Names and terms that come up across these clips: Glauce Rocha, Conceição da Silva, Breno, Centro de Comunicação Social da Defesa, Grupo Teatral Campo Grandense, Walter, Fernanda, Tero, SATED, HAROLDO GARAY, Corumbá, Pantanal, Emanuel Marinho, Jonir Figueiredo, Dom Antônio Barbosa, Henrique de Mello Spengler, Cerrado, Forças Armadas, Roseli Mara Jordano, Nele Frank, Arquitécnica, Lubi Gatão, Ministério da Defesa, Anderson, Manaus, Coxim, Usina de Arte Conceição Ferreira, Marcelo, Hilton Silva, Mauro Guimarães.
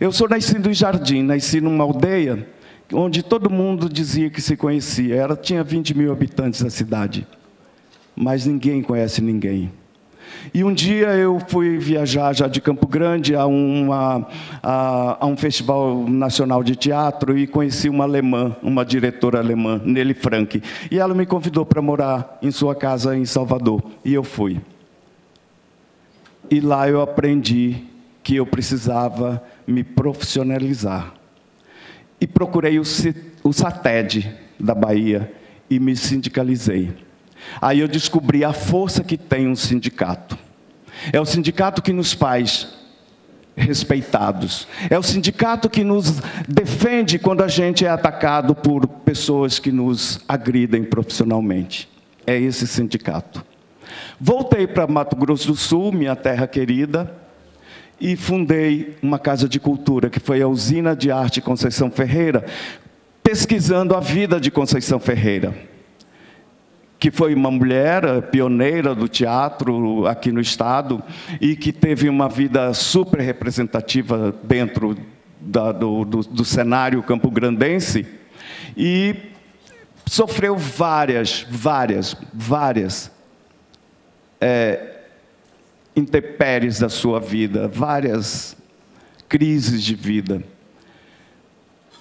Eu sou nascido em Jardim, nasci numa aldeia onde todo mundo dizia que se conhecia. Tinha 20 mil habitantes a cidade, mas ninguém conhece ninguém. E um dia eu fui viajar já de Campo Grande a um festival nacional de teatro e conheci uma alemã, uma diretora alemã, Nele Frank. E ela me convidou para morar em sua casa em Salvador. E eu fui. E lá eu aprendi que eu precisava me profissionalizar. E procurei o SATED da Bahia e me sindicalizei. Aí eu descobri a força que tem um sindicato. É o sindicato que nos faz respeitados. É o sindicato que nos defende quando a gente é atacado por pessoas que nos agridem profissionalmente. É esse sindicato. Voltei para Mato Grosso do Sul, minha terra querida, e fundei uma casa de cultura, que foi a Usina de Arte Conceição Ferreira, pesquisando a vida de Conceição Ferreira, que foi uma mulher pioneira do teatro aqui no estado e que teve uma vida super representativa dentro do cenário campograndense e sofreu várias intempéries da sua vida, várias crises de vida.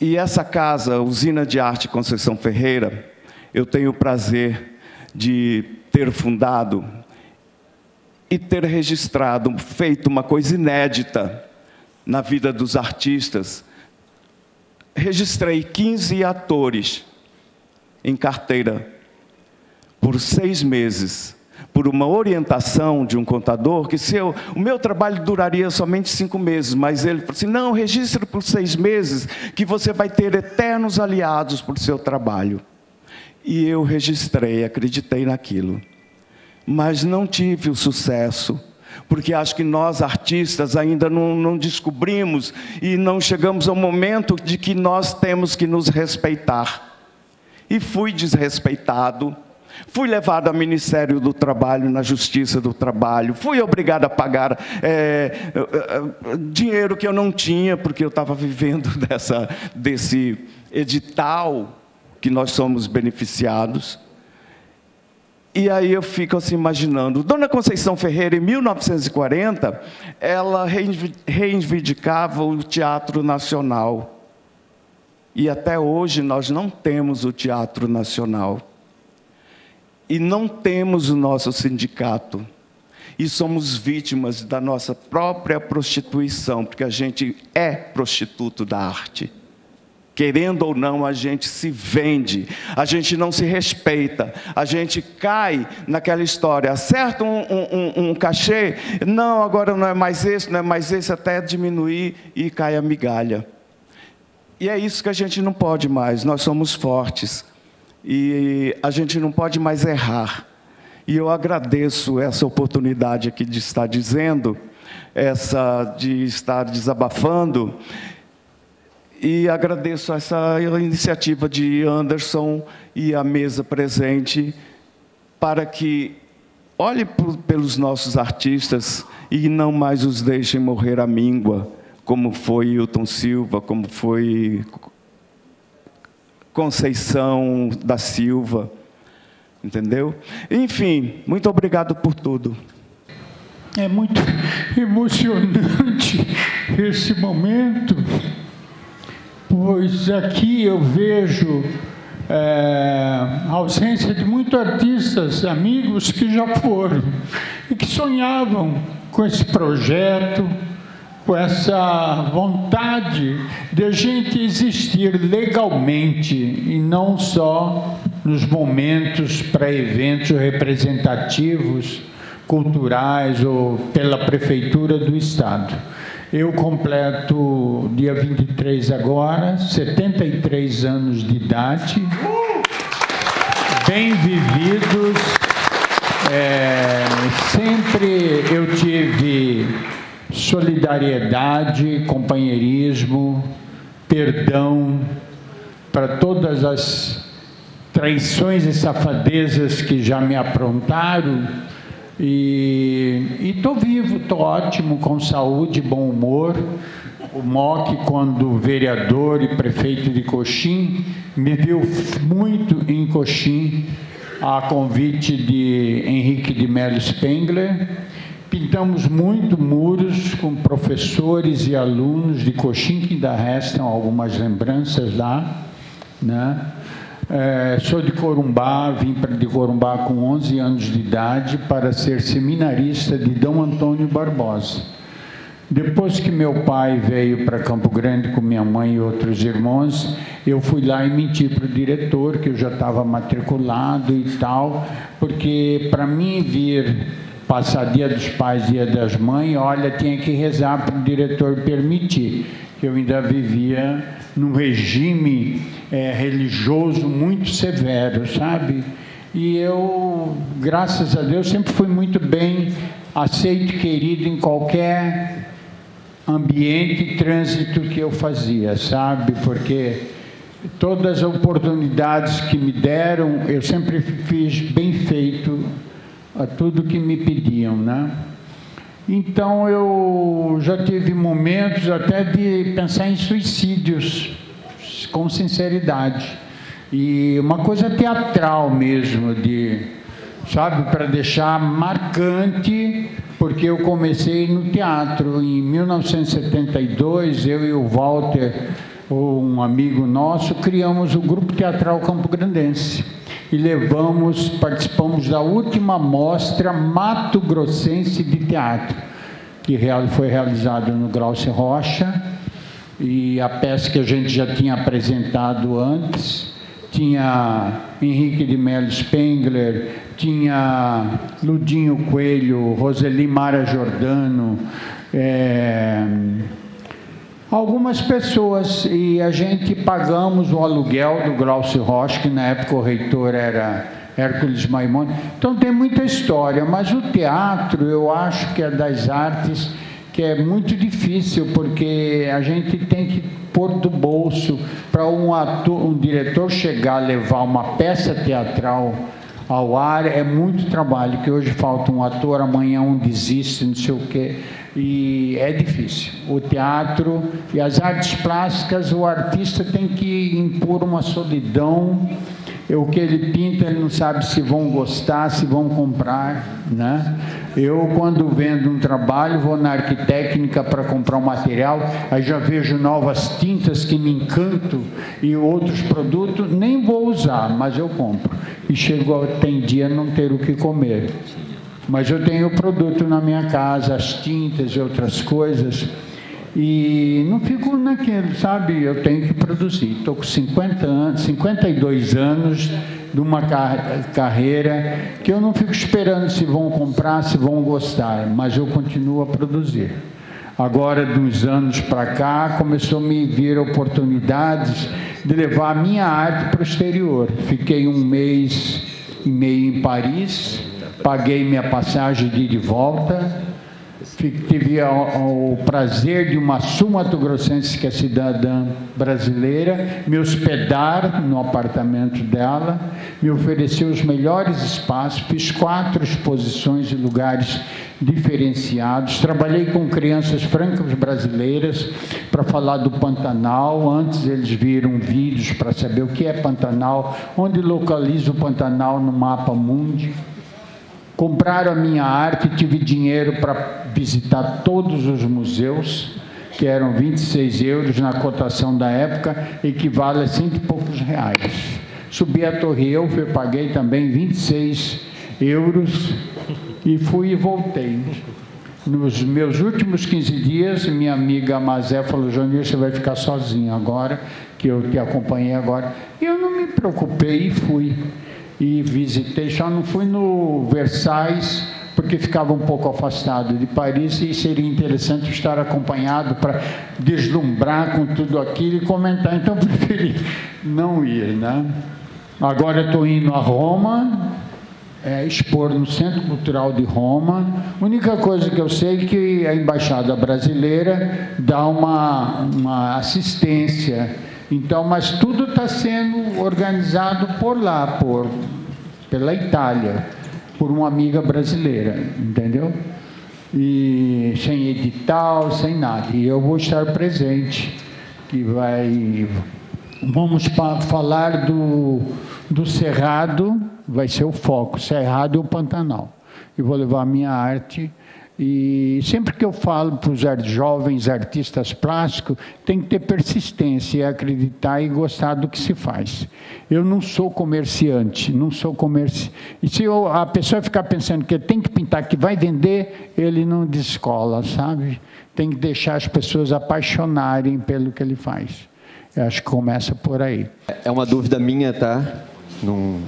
E essa casa, Usina de Arte Conceição Ferreira, eu tenho o prazer de ter fundado e ter registrado, feito uma coisa inédita na vida dos artistas. Registrei 15 atores em carteira por 6 meses, por uma orientação de um contador, que o meu trabalho duraria somente 5 meses, mas ele falou assim, não, registre por 6 meses, que você vai ter eternos aliados por seu trabalho. E eu registrei, acreditei naquilo. Mas não tive o sucesso, porque acho que nós, artistas, ainda não descobrimos e não chegamos ao momento de que nós temos que nos respeitar. E fui desrespeitado, fui levado ao Ministério do Trabalho, na Justiça do Trabalho, fui obrigado a pagar dinheiro que eu não tinha, porque eu estava vivendo desse edital que nós somos beneficiados. E aí eu fico assim imaginando, Dona Conceição Ferreira, em 1940, ela reivindicava o Teatro Nacional. E até hoje nós não temos o Teatro Nacional. E não temos o nosso sindicato. E somos vítimas da nossa própria prostituição, porque a gente é prostituto da arte. Querendo ou não, a gente se vende, a gente não se respeita, a gente cai naquela história, acerta um cachê, não, agora não é mais esse, não é mais esse, até diminuir e cai a migalha. E é isso que a gente não pode mais, nós somos fortes e a gente não pode mais errar. E eu agradeço essa oportunidade aqui de estar dizendo, de estar desabafando, e agradeço essa iniciativa de Anderson e a mesa presente para que olhe pelos nossos artistas e não mais os deixem morrer à míngua, como foi Hilton Silva, como foi Conceição da Silva, entendeu? Enfim, muito obrigado por tudo. É muito emocionante esse momento. Pois aqui eu vejo a ausência de muitos artistas, amigos que já foram e que sonhavam com esse projeto, com essa vontade de a gente existir legalmente e não só nos momentos para eventos representativos, culturais ou pela Prefeitura do Estado. Eu completo, dia 23 agora, 73 anos de idade, bem vividos. Sempre eu tive solidariedade, companheirismo, perdão para todas as traições e safadezas que já me aprontaram. E estou vivo, estou ótimo, com saúde, bom humor, o MOC, quando vereador e prefeito de Coxim, me viu muito em Coxim, a convite de Henrique de Mello Spengler. Pintamos muito muros com professores e alunos de Coxim, que ainda restam algumas lembranças lá, né? Sou de Corumbá, vim de Corumbá com 11 anos de idade para ser seminarista de Dom Antônio Barbosa. Depois que meu pai veio para Campo Grande com minha mãe e outros irmãos, eu fui lá e menti para o diretor que eu já estava matriculado e tal, porque para mim vir passar Dia dos Pais, Dia das Mães, olha, tinha que rezar para o diretor permitir, que eu ainda vivia num regime religioso muito severo, sabe? E eu, graças a Deus, sempre fui muito bem aceito e querido em qualquer ambiente e trânsito que eu fazia, sabe? Porque todas as oportunidades que me deram, eu sempre fiz bem feito a tudo que me pediam, né? Então, eu já tive momentos até de pensar em suicídios, com sinceridade. E uma coisa teatral mesmo, de, sabe, para deixar marcante, porque eu comecei no teatro. Em 1972, eu e o Walter, um amigo nosso, criamos o Grupo Teatral Campo Grandense e participamos da última mostra Mato Grossense de Teatro, que foi realizada no Glauce Rocha, e a peça que a gente já tinha apresentado antes, tinha Henrique de Mello Spengler, tinha Ludinho Coelho, Roseli Mara Jordano, algumas pessoas, e a gente pagamos o aluguel do Glaucio Rocha, que na época o reitor era Hércules Maimon. Então tem muita história, mas o teatro eu acho que é das artes que é muito difícil, porque a gente tem que pôr do bolso para um diretor chegar a levar uma peça teatral ao ar, é muito trabalho, que hoje falta um ator, amanhã um desiste, não sei o quê. E é difícil. O teatro e as artes plásticas, o artista tem que impor uma solidão. O que ele pinta, ele não sabe se vão gostar, se vão comprar, né? Eu, quando vendo um trabalho, vou na Arquitécnica para comprar o material, aí já vejo novas tintas que me encantam e outros produtos, nem vou usar, mas eu compro. E chego, tem dia não ter o que comer. Mas eu tenho o produto na minha casa, as tintas e outras coisas, e não fico naquilo, sabe? Eu tenho que produzir. Estou com 50 anos, 52 anos de uma carreira que eu não fico esperando se vão comprar, se vão gostar, mas eu continuo a produzir. Agora, de uns anos para cá, começou a me vir oportunidades de levar a minha arte para o exterior. Fiquei um mês e meio em Paris, paguei minha passagem de ida e volta, tive o prazer de uma sul-mato-grossense, que é cidadã brasileira, me hospedar no apartamento dela, me ofereceu os melhores espaços, fiz 4 exposições em lugares diferenciados, trabalhei com crianças francas brasileiras para falar do Pantanal. Antes eles viram vídeos para saber o que é Pantanal, onde localiza o Pantanal no mapa mundi. Compraram a minha arte, tive dinheiro para visitar todos os museus, que eram 26 € na cotação da época, equivale a 100 e poucos reais. Subi a Torre Eiffel, paguei também 26 € e fui e voltei. Nos meus últimos 15 dias, minha amiga Mazé falou: Jonir, você vai ficar sozinho agora, que eu te acompanhei agora. Eu não me preocupei e fui. E visitei, só não fui no Versailles, porque ficava um pouco afastado de Paris e seria interessante estar acompanhado para deslumbrar com tudo aquilo e comentar, então preferi não ir, né? Agora estou indo a Roma, expor no Centro Cultural de Roma. A única coisa que eu sei é que a Embaixada Brasileira dá uma assistência. Então, mas tudo está sendo organizado por lá, pela Itália, por uma amiga brasileira, entendeu? E sem edital, sem nada. E eu vou estar presente, que vai... Vamos falar do Cerrado, vai ser o foco, Cerrado e o Pantanal. Eu vou levar a minha arte... E sempre que eu falo para os jovens artistas plásticos, tem que ter persistência, acreditar e gostar do que se faz. Eu não sou comerciante, não sou comerciante. E se a pessoa ficar pensando que tem que pintar, que vai vender, ele não descola, sabe? Tem que deixar as pessoas apaixonarem pelo que ele faz. Eu acho que começa por aí. É uma dúvida minha, tá? Não...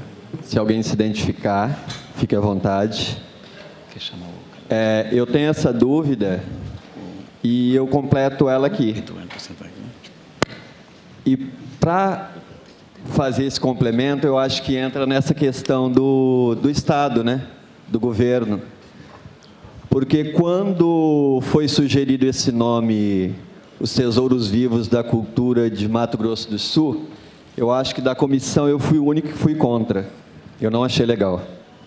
Se alguém se identificar, fique à vontade. Quer chamar o... eu tenho essa dúvida e eu completo ela aqui. E para fazer esse complemento, eu acho que entra nessa questão do Estado, né? Do governo. Porque quando foi sugerido esse nome, os Tesouros Vivos da Cultura de Mato Grosso do Sul, eu acho que da comissão eu fui o único que fui contra. Eu não achei legal.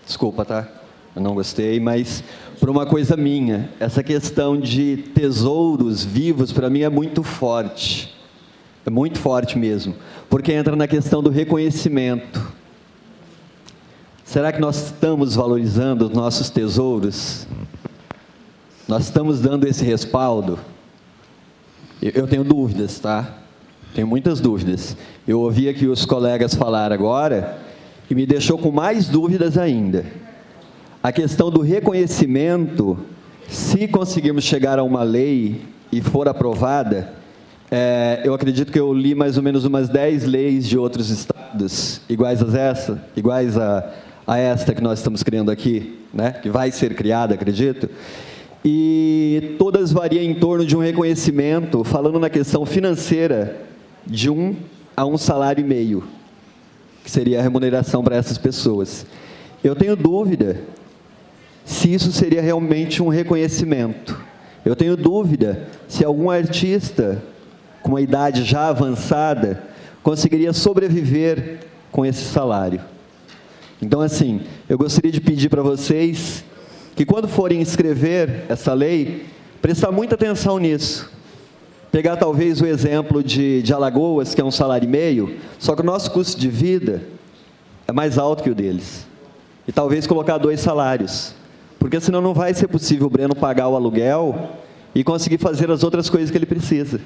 Desculpa, tá? Eu não gostei, mas por uma coisa minha, essa questão de tesouros vivos, para mim, é muito forte mesmo, porque entra na questão do reconhecimento. Será que nós estamos valorizando os nossos tesouros? Nós estamos dando esse respaldo? Eu tenho dúvidas, tá? Tenho muitas dúvidas. Eu ouvi aqui os colegas falar agora e me deixou com mais dúvidas ainda. A questão do reconhecimento, se conseguirmos chegar a uma lei e for aprovada, eu acredito que eu li mais ou menos umas 10 leis de outros estados, iguais a esta que nós estamos criando aqui, né? Que vai ser criada, acredito, e todas variam em torno de um reconhecimento, falando na questão financeira, de 1 a 1 salário e meio, que seria a remuneração para essas pessoas. Eu tenho dúvida se isso seria realmente um reconhecimento. Eu tenho dúvida se algum artista com uma idade já avançada conseguiria sobreviver com esse salário. Então, assim, eu gostaria de pedir para vocês que, quando forem escrever essa lei, prestar muita atenção nisso. Pegar, talvez, o exemplo de Alagoas, que é um salário e meio, só que o nosso custo de vida é mais alto que o deles. E talvez colocar 2 salários, porque senão não vai ser possível o Breno pagar o aluguel e conseguir fazer as outras coisas que ele precisa.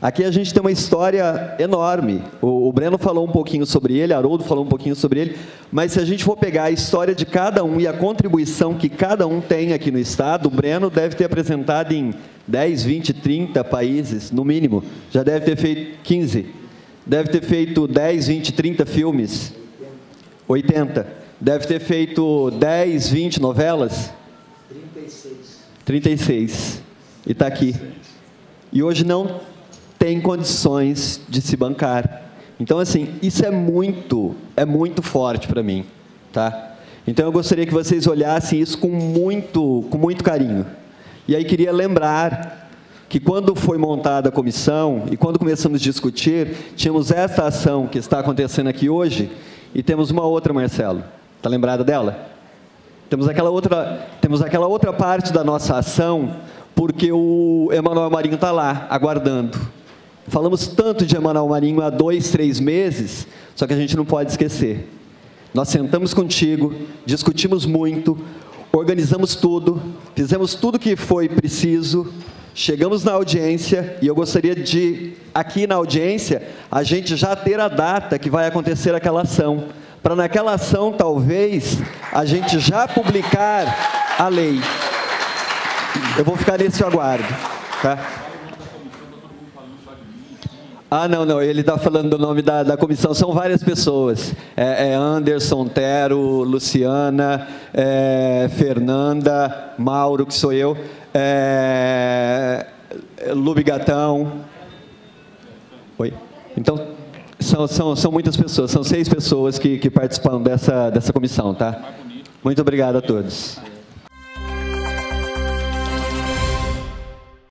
Aqui a gente tem uma história enorme. O Breno falou um pouquinho sobre ele, Haroldo falou um pouquinho sobre ele, mas se a gente for pegar a história de cada um e a contribuição que cada um tem aqui no Estado, o Breno deve ter apresentado em 10, 20, 30 países, no mínimo. Já deve ter feito 15. Deve ter feito 10, 20, 30 filmes. 80. Deve ter feito 10, 20 novelas? 36. E está aqui. E hoje não tem condições de se bancar. Então, assim, isso é muito forte para mim. Tá? Então, eu gostaria que vocês olhassem isso com muito carinho. E aí, queria lembrar que, quando foi montada a comissão e quando começamos a discutir, tínhamos essa ação que está acontecendo aqui hoje e temos uma outra, Marcelo. Está lembrada dela? Temos aquela outra parte da nossa ação, porque o Emanuel Marinho está lá, aguardando. Falamos tanto de Emanuel Marinho há 2, 3 meses, só que a gente não pode esquecer. Nós sentamos contigo, discutimos muito, organizamos tudo, fizemos tudo que foi preciso, chegamos na audiência, e eu gostaria de, aqui na audiência, a gente já ter a data que vai acontecer aquela ação, para naquela ação, talvez, a gente já publicar a lei. Eu vou ficar nesse aguardo, tá? Ah, não, ele está falando do nome da comissão, são várias pessoas. É Anderson, Tero, Luciana, Fernanda, Mauro, que sou eu, Lubi Gatão. Oi? Então... São muitas pessoas, são 6 pessoas que participam dessa comissão, tá? Muito obrigado a todos.